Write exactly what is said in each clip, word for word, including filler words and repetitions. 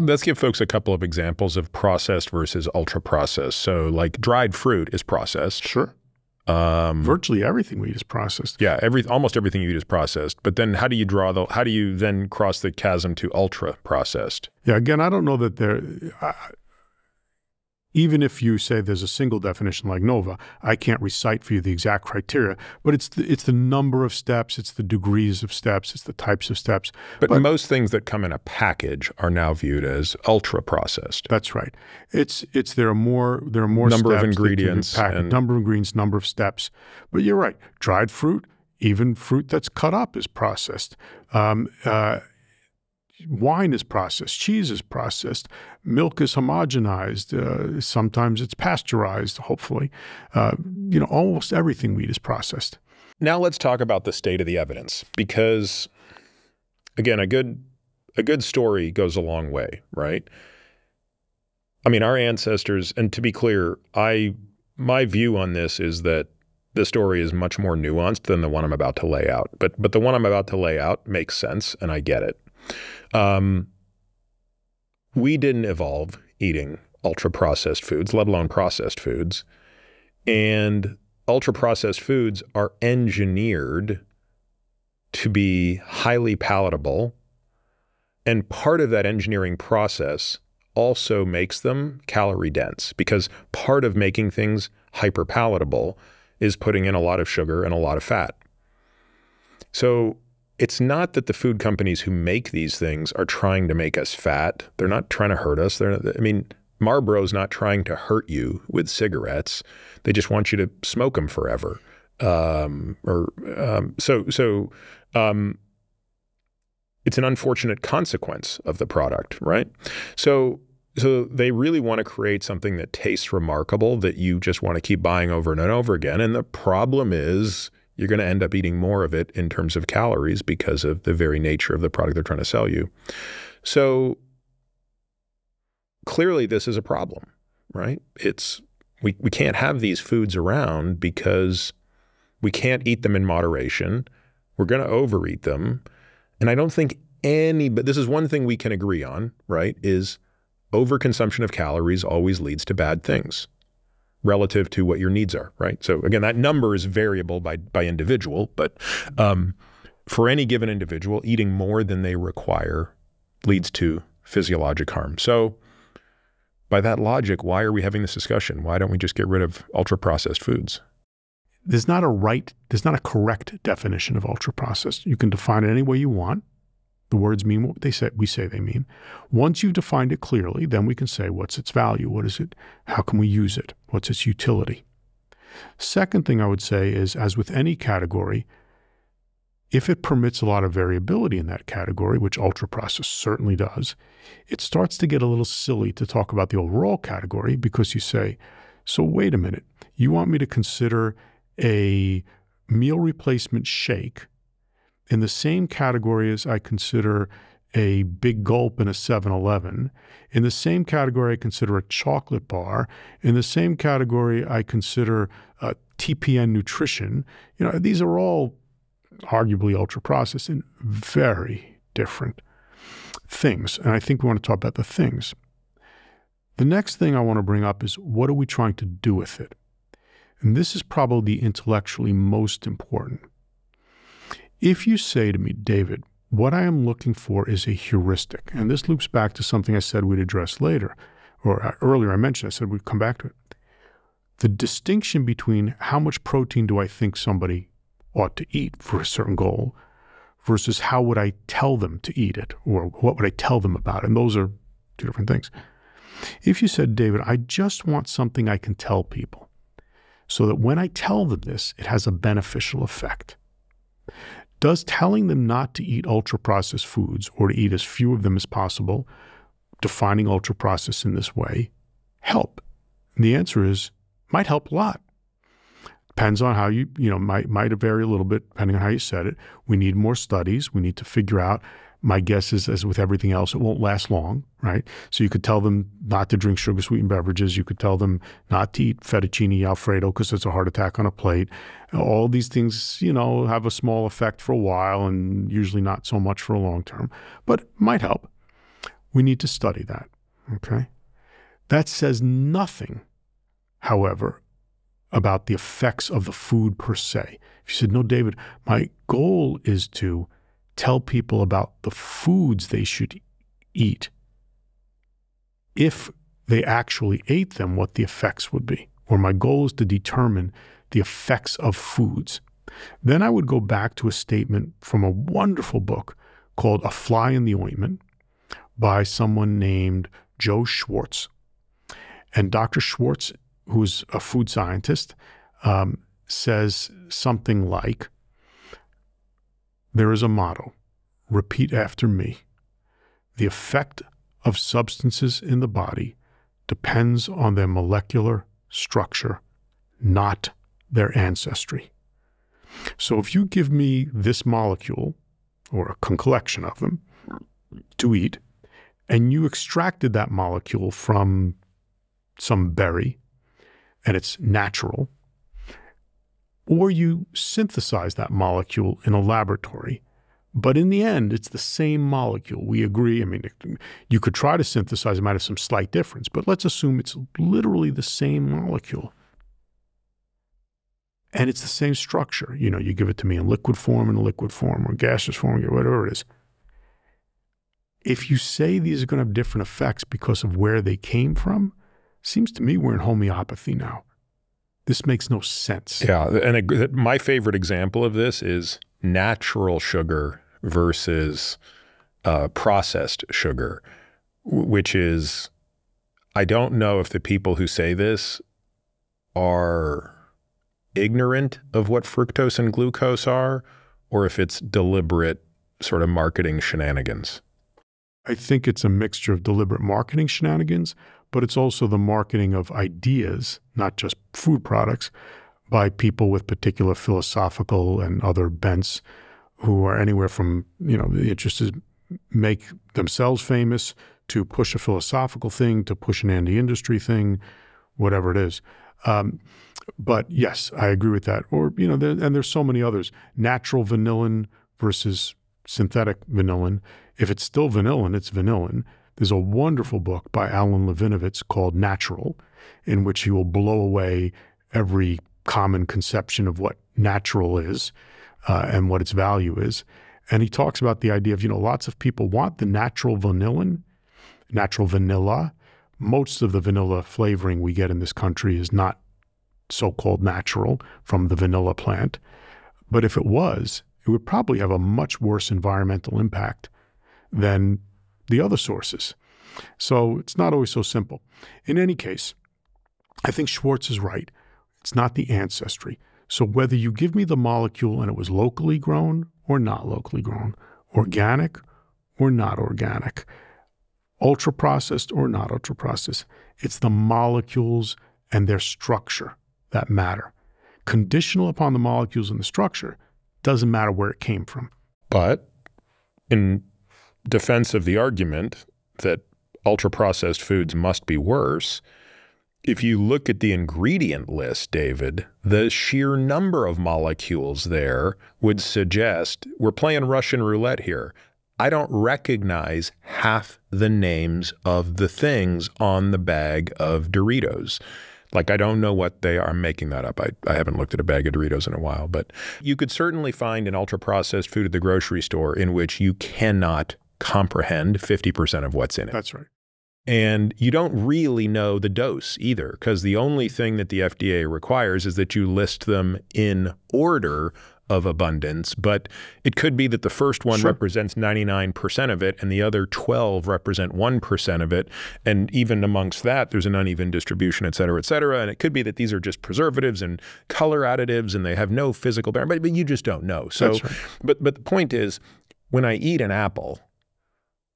Let's give folks a couple of examples of processed versus ultra-processed. So like dried fruit is processed. Sure. Um, Virtually everything we eat is processed. Yeah, every, almost everything you eat is processed. But then how do you draw the, how do you then cross the chasm to ultra-processed? Yeah, again, I don't know that there, uh, even if you say there's a single definition like NOVA, I can't recite for you the exact criteria, but it's the, it's the number of steps, it's the degrees of steps, it's the types of steps. But, but most things that come in a package are now viewed as ultra processed. That's right. It's, it's, there are more, there are more number steps of ingredients, and number of ingredients, number of steps, but you're right. Dried fruit, even fruit that's cut up is processed. Um, uh, Wine is processed, cheese is processed, milk is homogenized, uh, sometimes it's pasteurized, hopefully. Uh, you know, almost everything we eat is processed. Now let's talk about the state of the evidence, because again, a good, a good story goes a long way, right? I mean, our ancestors, and to be clear, I, my view on this is that the story is much more nuanced than the one I'm about to lay out, but, but the one I'm about to lay out makes sense and I get it. Um, we didn't evolve eating ultra-processed foods, let alone processed foods. And ultra-processed foods are engineered to be highly palatable. And part of that engineering process also makes them calorie dense, because part of making things hyper-palatable is putting in a lot of sugar and a lot of fat. So it's not that the food companies who make these things are trying to make us fat. They're not trying to hurt us. They're not, I mean, Marlboro's not trying to hurt you with cigarettes. They just want you to smoke them forever. Um, or um, so, so um, it's an unfortunate consequence of the product, right? So, so they really want to create something that tastes remarkable that you just want to keep buying over and over again. And the problem is, you're going to end up eating more of it in terms of calories because of the very nature of the product they're trying to sell you. So clearly this is a problem, right? It's, we, we can't have these foods around because we can't eat them in moderation. We're going to overeat them. And I don't think any, but this is one thing we can agree on, right? Is overconsumption of calories always leads to bad things relative to what your needs are, right? So again, that number is variable by by individual, but um, for any given individual, eating more than they require leads to physiologic harm. So by that logic, why are we having this discussion? Why don't we just get rid of ultra-processed foods? There's not a right, there's not a correct definition of ultra-processed. You can define it any way you want. The words mean what they say, we say they mean. Once you've defined it clearly, then we can say, what's its value? What is it? How can we use it? What's its utility? Second thing I would say is, as with any category, if it permits a lot of variability in that category, which ultra-processed certainly does, it starts to get a little silly to talk about the overall category, because you say, so wait a minute, you want me to consider a meal replacement shake in the same category as I consider a big gulp in a seven eleven, in the same category I consider a chocolate bar, in the same category I consider uh, T P N nutrition. You know, these are all arguably ultra-processed and very different things. And I think we want to talk about the things. The next thing I want to bring up is, what are we trying to do with it? And this is probably the intellectually most important. If you say to me, David, what I am looking for is a heuristic, and this loops back to something I said we'd address later, or earlier I mentioned, I said we'd come back to it. The distinction between how much protein do I think somebody ought to eat for a certain goal versus how would I tell them to eat it, or what would I tell them about it, and those are two different things. If you said, David, I just want something I can tell people so that when I tell them this, it has a beneficial effect. Does telling them not to eat ultra-processed foods, or to eat as few of them as possible, defining ultra-processed in this way, help? And the answer is, might help a lot. Depends on how you, you know, might, might vary a little bit depending on how you said it. We need more studies. We need to figure out, my guess is, as with everything else, it won't last long, right? So you could tell them not to drink sugar-sweetened beverages. You could tell them not to eat fettuccine Alfredo because it's a heart attack on a plate. All these things, you know, have a small effect for a while and usually not so much for a long term, but might help. We need to study that, okay? That says nothing, however, about the effects of the food per se. If you said, no, David, my goal is to tell people about the foods they should eat, if they actually ate them, what the effects would be, or my goal is to determine the effects of foods, then I would go back to a statement from a wonderful book called A Fly in the Ointment by someone named Joe Schwartz. And Doctor Schwartz, who's a food scientist, um, says something like, there is a motto, repeat after me. The effect of substances in the body depends on their molecular structure, not their ancestry. So if you give me this molecule, or a concoction of them, to eat, and you extracted that molecule from some berry, and it's natural, or you synthesize that molecule in a laboratory, but in the end, it's the same molecule. We agree. I mean, you could try to synthesize, it might have some slight difference, but let's assume it's literally the same molecule. And it's the same structure. You know, you give it to me in liquid form and a liquid form, or gaseous form, or whatever it is. If you say these are going to have different effects because of where they came from, seems to me we're in homeopathy now. This makes no sense. Yeah, and a, my favorite example of this is natural sugar versus uh, processed sugar, which is, I don't know if the people who say this are ignorant of what fructose and glucose are, or if it's deliberate sort of marketing shenanigans. I think it's a mixture of deliberate marketing shenanigans, but it's also the marketing of ideas, not just food products, by people with particular philosophical and other bents who are anywhere from, you know, the interest is make themselves famous, to push a philosophical thing, to push an anti-industry thing, whatever it is. Um, But yes, I agree with that. Or, you know, there, and there's so many others. Natural vanillin versus synthetic vanillin. If it's still vanillin, it's vanillin. There's a wonderful book by Alan Levinovitz called Natural, in which he will blow away every common conception of what natural is uh, and what its value is. And he talks about the idea of, you know, lots of people want the natural vanillin, natural vanilla. Most of the vanilla flavoring we get in this country is not so-called natural, from the vanilla plant. But if it was, it would probably have a much worse environmental impact than the other sources. So it's not always so simple. In any case, I think Schwartz is right. It's not the ancestry. So whether you give me the molecule and it was locally grown or not locally grown, organic or not organic, ultra-processed or not ultra-processed, it's the molecules and their structure that matter. Conditional upon the molecules and the structure, doesn't matter where it came from. But in defense of the argument that ultra-processed foods must be worse, if you look at the ingredient list, David, the sheer number of molecules there would suggest we're playing Russian roulette here. I don't recognize half the names of the things on the bag of Doritos. Like, I don't know what they are. I'm making that up. I, I haven't looked at a bag of Doritos in a while. But you could certainly find an ultra-processed food at the grocery store in which you cannot comprehend fifty percent of what's in it. That's right. And you don't really know the dose either, because the only thing that the F D A requires is that you list them in order of abundance. But it could be that the first one sure. represents ninety-nine percent of it and the other twelve represent one percent of it. And even amongst that, there's an uneven distribution, et cetera, et cetera. And it could be that these are just preservatives and color additives and they have no physical bearing, but, but you just don't know. So, right. but, but the point is, when I eat an apple,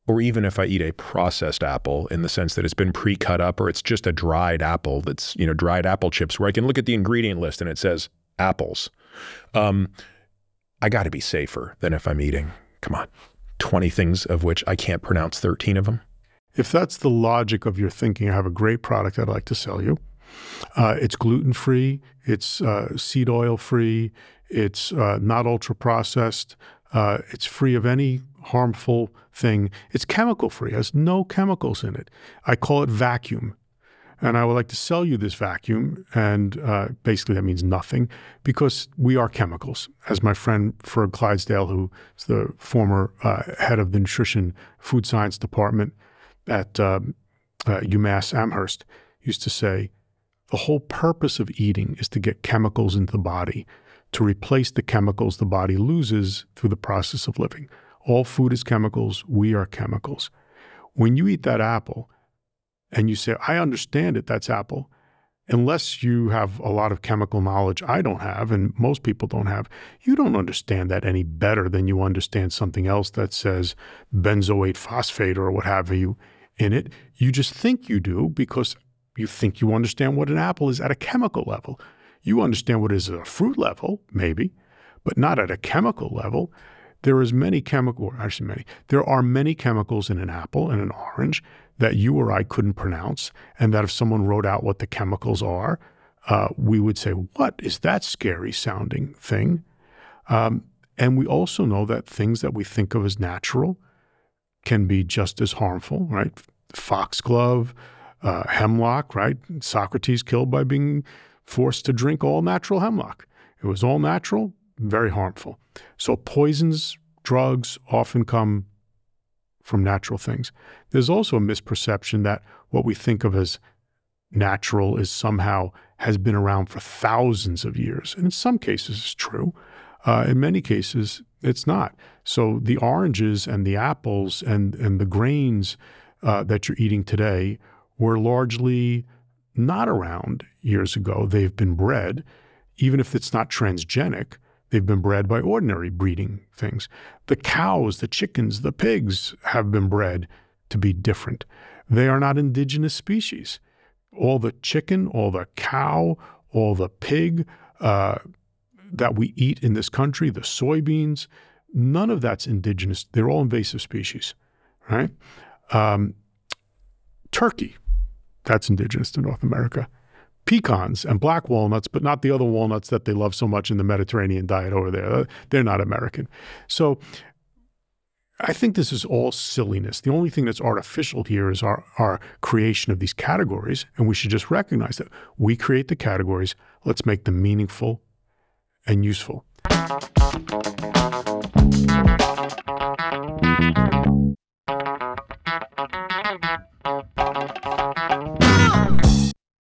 or even if I eat a processed apple in the sense that it's been pre-cut up, or it's just a dried apple that's, you know, dried apple chips, where I can look at the ingredient list and it says apples. Um, I got to be safer than if I'm eating, come on, twenty things of which I can't pronounce thirteen of them. If that's the logic of your thinking, I have a great product I'd like to sell you. Uh, it's gluten-free, it's uh, seed oil-free, it's uh, not ultra-processed, uh, it's free of any harmful thing. It's chemical-free. It has no chemicals in it. I call it vacuum. And I would like to sell you this vacuum, and uh, basically that means nothing, because we are chemicals. As my friend Ferg Clydesdale, who is the former uh, head of the nutrition food science department at um, uh, UMass Amherst, used to say, the whole purpose of eating is to get chemicals into the body, to replace the chemicals the body loses through the process of living. All food is chemicals. We are chemicals. When you eat that apple, and you say, I understand it, that's apple. Unless you have a lot of chemical knowledge I don't have, and most people don't have, you don't understand that any better than you understand something else that says benzoate phosphate or what have you in it. You just think you do because you think you understand what an apple is at a chemical level. You understand what it is at a fruit level, maybe, but not at a chemical level. There is many chemical, or actually many, there are many chemicals in an apple and an orange that you or I couldn't pronounce, and that if someone wrote out what the chemicals are, uh, we would say, what is that scary-sounding thing? Um, and we also know that things that we think of as natural can be just as harmful, right? Foxglove, uh, hemlock, right? Socrates killed by being forced to drink all-natural hemlock. It was all-natural, very harmful. So poisons, drugs often come from natural things. There's also a misperception that what we think of as natural is somehow has been around for thousands of years. And in some cases it's true. Uh, in many cases, it's not. So the oranges and the apples and, and the grains uh, that you're eating today were largely not around years ago. They've been bred, even if it's not transgenic. They've been bred by ordinary breeding things. The cows, the chickens, the pigs have been bred to be different. They are not indigenous species. All the chicken, all the cow, all the pig uh, that we eat in this country, the soybeans, none of that's indigenous. They're all invasive species, right? Um, turkey, that's indigenous to North America. Pecans and black walnuts, but not the other walnuts that they love so much in the Mediterranean diet over there. They're not American. So I think this is all silliness. The only thing that's artificial here is our, our creation of these categories, and we should just recognize that we create the categories. Let's make them meaningful and useful.